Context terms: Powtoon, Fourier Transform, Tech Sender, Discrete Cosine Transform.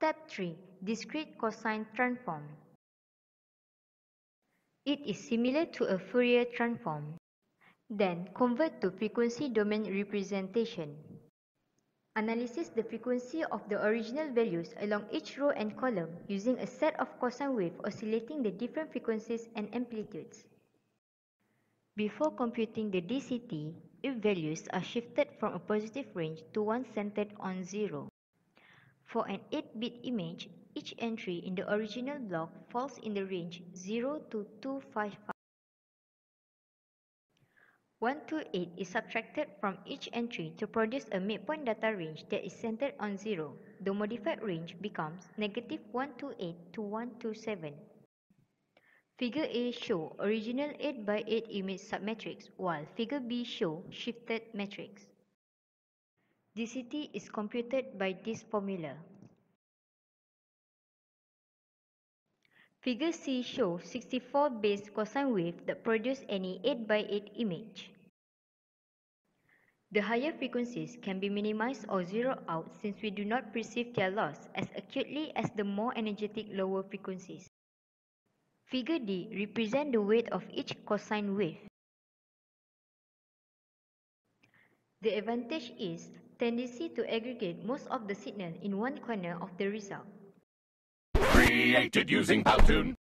Step 3. Discrete Cosine Transform. It is similar to a Fourier transform. Then, convert to frequency domain representation. Analysis the frequency of the original values along each row and column using a set of cosine waves oscillating the different frequencies and amplitudes. Before computing the DCT, if values are shifted from a positive range to one centered on 0. For an 8-bit image, each entry in the original block falls in the range 0 to 255. 128 is subtracted from each entry to produce a midpoint data range that is centered on 0. The modified range becomes negative 128 to 127. Figure A shows original 8x8 image submatrix, while Figure B shows shifted matrix. DCT is computed by this formula. Figure C shows 64 base cosine waves that produce any 8x8 image. The higher frequencies can be minimized or zeroed out since we do not perceive their loss as acutely as the more energetic lower frequencies. Figure D represents the weight of each cosine wave. The advantage is tendency to aggregate most of the signal in one corner of the result. Created using Powtoon.